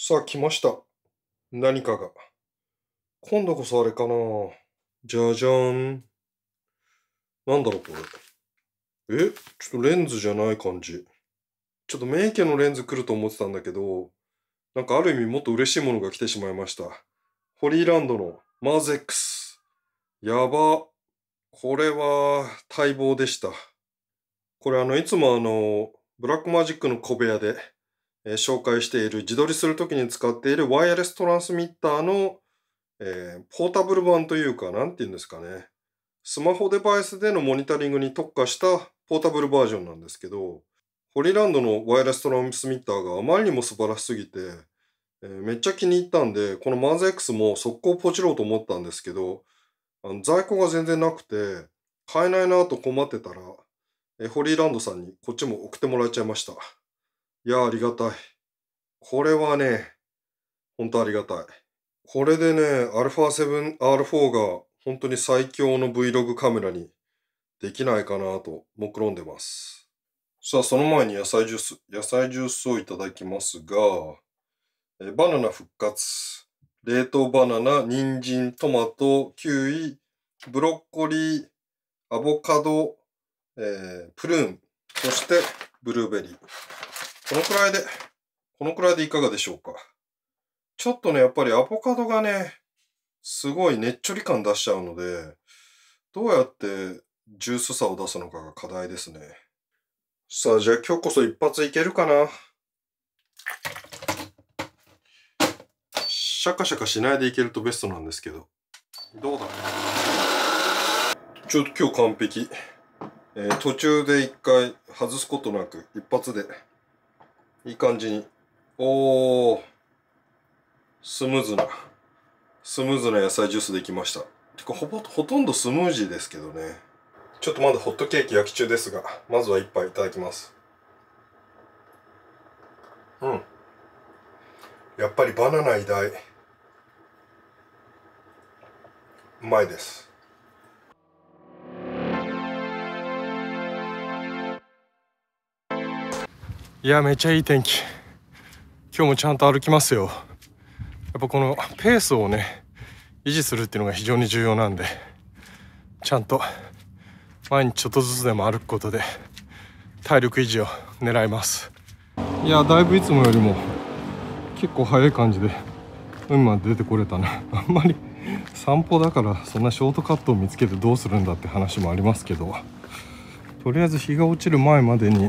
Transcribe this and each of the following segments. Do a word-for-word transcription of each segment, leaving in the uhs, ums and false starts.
さあ来ました。何かが。今度こそあれかな。じゃじゃーん。なんだろうこれ。え、ちょっとレンズじゃない感じ。ちょっと名家のレンズ来ると思ってたんだけど、なんかある意味もっと嬉しいものが来てしまいました。ホリーランドのマーズ X。やば。これは待望でした。これあの、いつもあの、ブラックマジックの小部屋で、えー、紹介している、自撮りするときに使っているワイヤレストランスミッターの、えー、ポータブル版というか、なんて言うんですかね。スマホデバイスでのモニタリングに特化したポータブルバージョンなんですけど、ホリーランドのワイヤレストランスミッターがあまりにも素晴らしすぎて、えー、めっちゃ気に入ったんで、このマーズ X も速攻ポチろうと思ったんですけど、あの在庫が全然なくて、買えないなと困ってたら、えー、ホリーランドさんにこっちも送ってもらえちゃいました。いや、ありがたい。これはね、ほんとありがたい。これでね、α セブン アール フォー が本当に最強の Vlog カメラにできないかなと目論んでます。さあ、その前に野菜ジュース、野菜ジュースをいただきますが、えバナナ復活。冷凍バナナ、人参、トマト、キウイ、ブロッコリー、アボカド、えー、プルーン、そしてブルーベリー。このくらいで、このくらいでいかがでしょうか。ちょっとね、やっぱりアボカドがね、すごいねっちょり感出しちゃうので、どうやってジュースさを出すのかが課題ですね。さあ、じゃあ今日こそ一発いけるかな。シャカシャカしないでいけるとベストなんですけど。どうだろう。ちょっと今日完璧。えー、途中で一回外すことなく、一発で。いい感じに。おー。スムーズな、スムーズな野菜ジュースできました。てか、ほぼ、ほとんどスムージーですけどね。ちょっとまだホットケーキ焼き中ですが、まずは一杯いただきます。うん。やっぱりバナナ偉大。うまいです。いや、めっちゃいい天気。今日もちゃんと歩きますよ。やっぱこのペースをね、維持するっていうのが非常に重要なんで、ちゃんと毎日ちょっとずつでも歩くことで体力維持を狙います。いや、だいぶいつもよりも結構早い感じで海まで出てこれたな。あんまり散歩だからそんなショートカットを見つけてどうするんだって話もありますけど、とりあえず日が落ちる前までに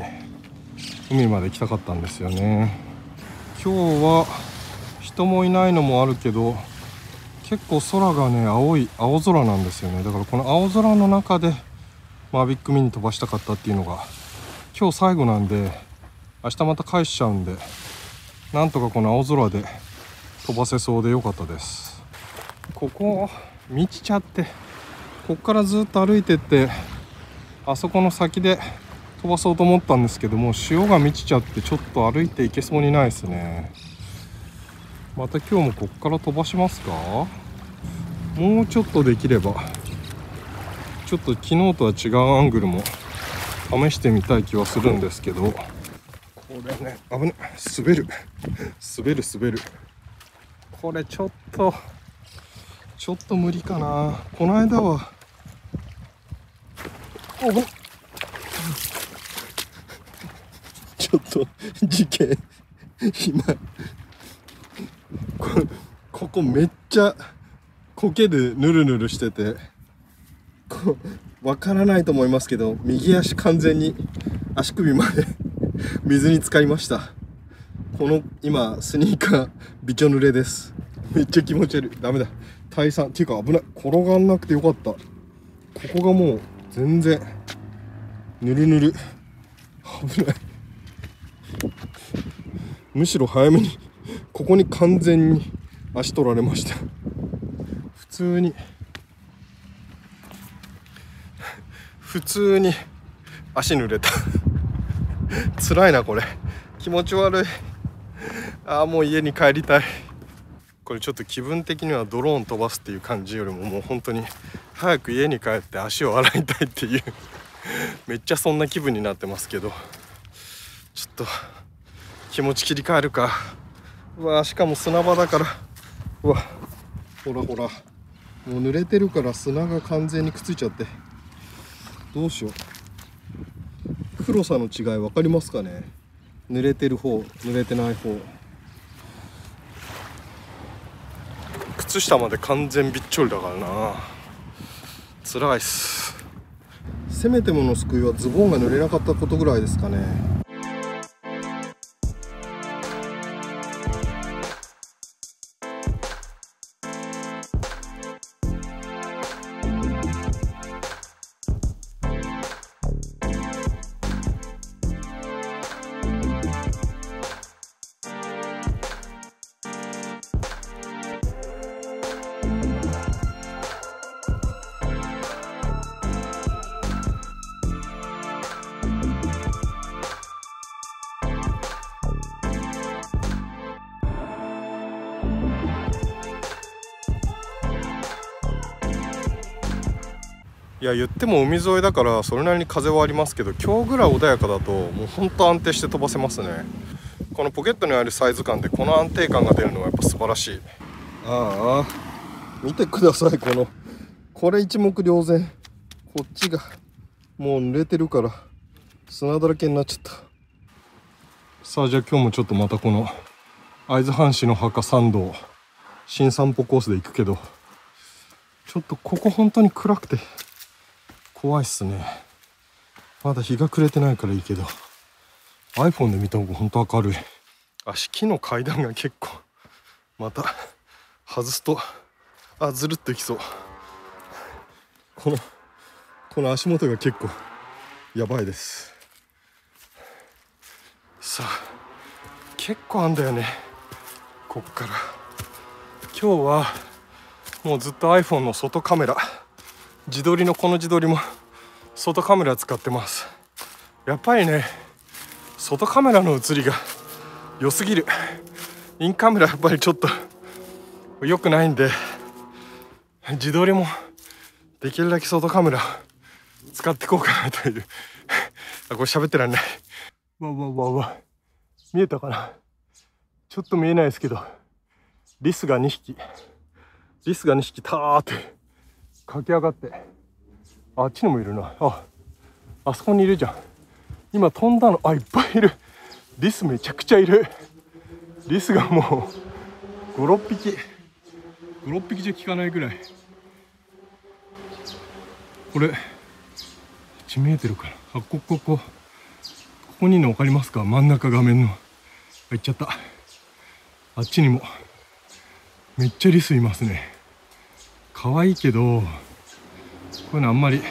海まで行きたかったんですよね。今日は人もいないのもあるけど、結構空がね、青い青空なんですよね。だからこの青空の中でマービックミニ飛ばしたかったっていうのが今日最後なんで、明日また返しちゃうんで、なんとかこの青空で飛ばせそうで良かったです。ここ満ちちゃって、こっからずっと歩いてって、あそこの先で飛ばそうと思ったんですけども、潮が満ちちゃってちょっと歩いていけそうにないですね。また今日もこっから飛ばしますか。もうちょっとできれば、ちょっと昨日とは違うアングルも試してみたい気はするんですけど、これね、危ない、滑る滑る滑る。これちょっとちょっと無理かな。この間はおほっ、ちょっと事件、今これ、ここめっちゃ苔でぬるぬるしてて、こう分からないと思いますけど、右足完全に足首まで水に浸かりました。この今スニーカーびちょ濡れです。めっちゃ気持ち悪い。ダメだ、退散っていうか、危ない。転がんなくてよかった。ここがもう全然ぬるぬる、危ない。むしろ早めに、ここに完全に足取られました。普通に普通に足濡れた。辛いなこれ、気持ち悪い。ああ、もう家に帰りたい。これちょっと気分的にはドローン飛ばすっていう感じよりも、もう本当に早く家に帰って足を洗いたいっていう、めっちゃそんな気分になってますけど、ちょっと気持ち切り替えるか。うわ、しかも砂場だから、うわ、ほらほら、もう濡れてるから砂が完全にくっついちゃって、どうしよう。黒さの違い分かりますかね。濡れてる方、濡れてない方。靴下まで完全びっちょりだからな、辛いっす。せめてもの救いはズボンが濡れなかったことぐらいですかね。いや、言っても海沿いだからそれなりに風はありますけど、今日ぐらい穏やかだともうほんと安定して飛ばせますね。このポケットにあるサイズ感でこの安定感が出るのはやっぱ素晴らしい。ああ、見てください、このこれ一目瞭然。こっちがもう濡れてるから砂だらけになっちゃった。さあ、じゃあ今日もちょっとまたこの会津藩士の墓参道新散歩コースで行くけど、ちょっとここ本当に暗くて怖いっすね。まだ日が暮れてないからいいけど、 iPhone で見た方がほんと明るい。足、木の階段が結構、また外すとあずるっといきそう。このこの足元が結構やばいです。さあ、結構あんだよね、こっから。今日はもうずっと iPhone の外カメラ、自撮りのこの自撮りも外カメラ使ってます。やっぱりね、外カメラの写りが良すぎる。インカメラやっぱりちょっと良くないんで、自撮りもできるだけ外カメラ使っていこうかなという。あ、これ喋ってらんない。わわわわ、見えたかな。ちょっと見えないですけど、リスがにひき、リスがにひきたーって駆け上がって、あっちにもいるな。あ、あそこにいるじゃん。今飛んだの。あ、いっぱいいる。リスめちゃくちゃいる。リスがもうごろっぴき、ごろっぴきじゃ効かないぐらい。これこっち見えてるから。あ、こここここにいるの分かりますか。真ん中画面の、行っちゃった。あっちにもめっちゃリスいますね。可愛いけど、こういうのあんまり、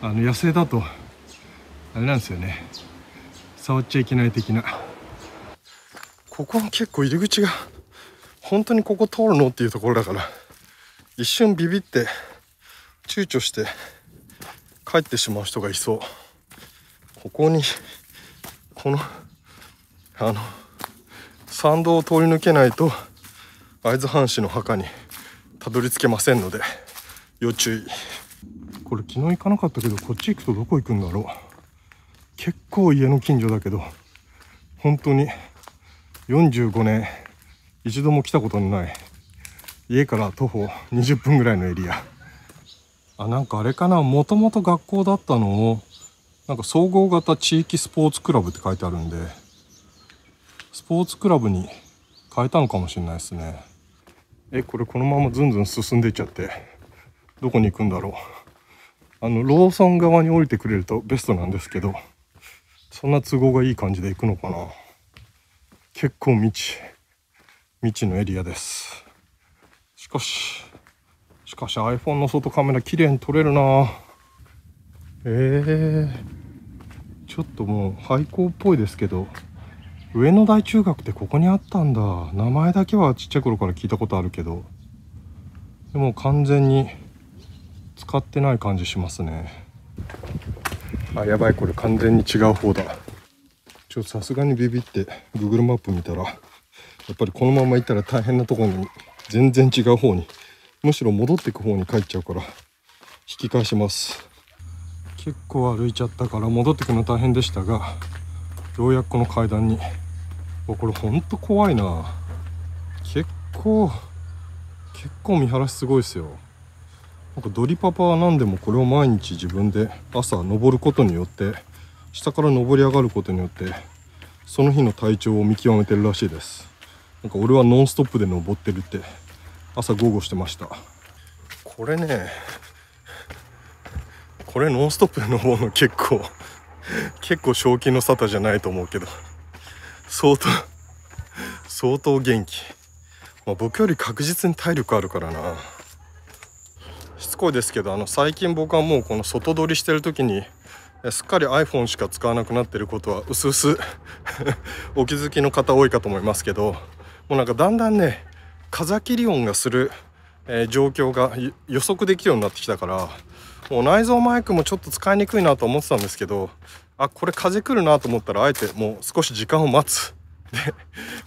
あの野生だとあれなんですよね、触っちゃいけない的な。ここ結構入り口が本当にここ通るのっていうところだから、一瞬ビビって躊躇して帰ってしまう人がいそう。ここにこのあの参道を通り抜けないと会津藩士の墓にたどり着けませんので要注意。これ昨日行かなかったけど、こっち行くとどこ行くんだろう。結構家の近所だけど、本当によんじゅうごねん一度も来たことのない、家から徒歩にじゅっぷんぐらいのエリア。あ、なんかあれかな、もともと学校だったのをなんか総合型地域スポーツクラブって書いてあるんで、スポーツクラブに変えたのかもしれないですね。え、これこのままずんずん進んでいっちゃって、どこに行くんだろう。あのローソン側に降りてくれるとベストなんですけど、そんな都合がいい感じで行くのかな。結構未知未知のエリアです。しかししかし iPhone の外カメラ綺麗に撮れるな。えー、ちょっともう廃校っぽいですけど、上野台中学ってここにあったんだ。名前だけはちっちゃい頃から聞いたことあるけど、でも完全に使ってない感じしますね。あ、やばい、これ完全に違う方だ。ちょっとさすがにビビって Google マップ見たら、やっぱりこのまま行ったら大変なところに、全然違う方に、むしろ戻っていく方に帰っちゃうから引き返します。結構歩いちゃったから戻ってくの大変でしたが、ようやくこの階段にこれほんと怖いな。結構結構見晴らしすごいですよ。なんかドリパパは何でもこれを毎日自分で朝登ることによって、下から登り上がることによってその日の体調を見極めてるらしいです。なんか俺はノンストップで登ってるって朝豪語してました。これね、これノンストップで登るの結構結構正気の沙汰じゃないと思うけど、相当相当元気。まあ、僕より確実に体力あるからな。しつこいですけど、あの最近僕はもうこの外撮りしてる時にすっかり iPhone しか使わなくなってることはうすうすお気づきの方多いかと思いますけど、もうなんかだんだんね風切り音がする、えー、状況が予測できるようになってきたから、もう内蔵マイクもちょっと使いにくいなと思ってたんですけど、あ、これ風来るなと思ったらあえてもう少し時間を待つ。で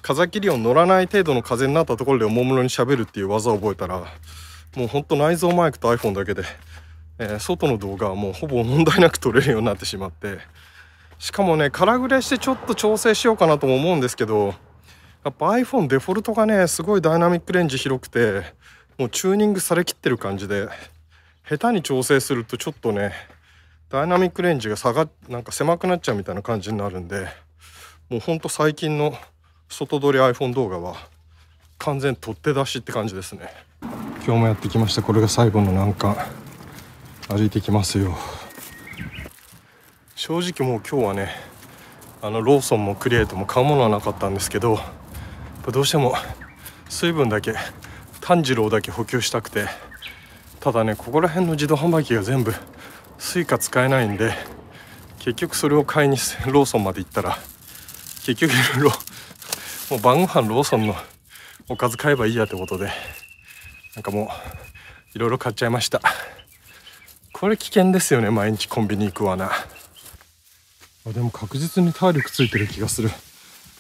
風切り音乗らない程度の風になったところでおもむろに喋るっていう技を覚えたら、もうほんと内蔵マイクと iPhone だけで、えー、外の動画はもうほぼ問題なく撮れるようになってしまって、しかもね空振れしてちょっと調整しようかなとも思うんですけど、やっぱ iPhone デフォルトがねすごいダイナミックレンジ広くて、もうチューニングされきってる感じで、下手に調整するとちょっとねダイナミックレンジが下がなんか狭くなっちゃうみたいな感じになるんで、もうほんと最近の外撮り iPhone 動画は完全取って出しって感じですね。今日もやってきました。これが最後の難関、歩いてきますよ。正直もう今日はね、あのローソンもクリエイトも買うものはなかったんですけど、どうしても水分だけ炭治郎だけ補給したくて、ただねここら辺の自動販売機が全部スイカ使えないんで、結局それを買いにローソンまで行ったら、結局いろいろもう晩ご飯ローソンのおかず買えばいいやってことで、なんかもういろいろ買っちゃいました。これ危険ですよね、毎日コンビニ行くわな。でも確実に体力ついてる気がする。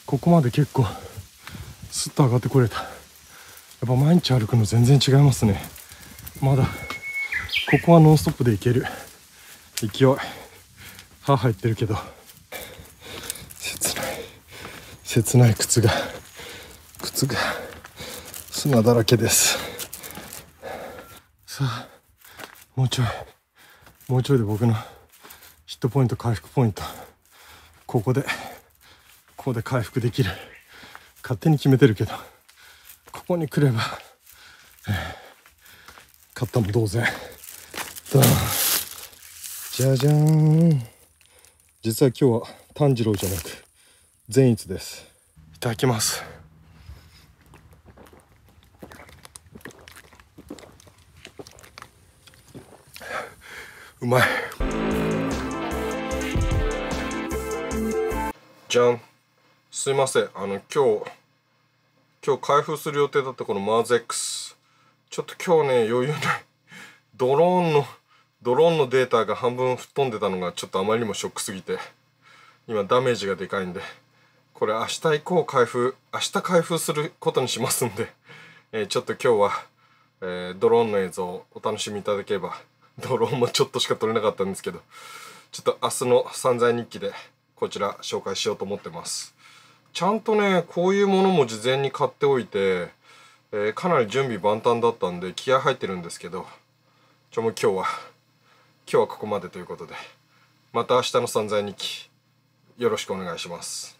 ここまで結構スッと上がってこれた。やっぱ毎日歩くの全然違いますね。まだここはノンストップで行ける勢い。歯入ってるけど切ない切ない。靴が靴が砂だらけです。さあもうちょいもうちょいで僕のヒットポイント回復ポイント、ここでここで回復できる、勝手に決めてるけど、ここに来れば、えー、勝ったも同然。じゃじゃーん。実は今日は炭治郎じゃなく善逸です。いただきます。うまい。じゃん。すいません、あの今日今日開封する予定だったこのマーズ X、 ちょっと今日ね余裕ない。ドローンのドローンのデータが半分吹っ飛んでたのがちょっとあまりにもショックすぎて、今ダメージがでかいんで、これ明日以降開封、明日開封することにしますんで、えー、ちょっと今日は、えー、ドローンの映像をお楽しみいただければ。ドローンもちょっとしか撮れなかったんですけど、ちょっと明日の散財日記でこちら紹介しようと思ってます。ちゃんとねこういうものも事前に買っておいて、えー、かなり準備万端だったんで気合入ってるんですけど、ちょもう今日は今日はここまでということで、また明日の散財日記よろしくお願いします。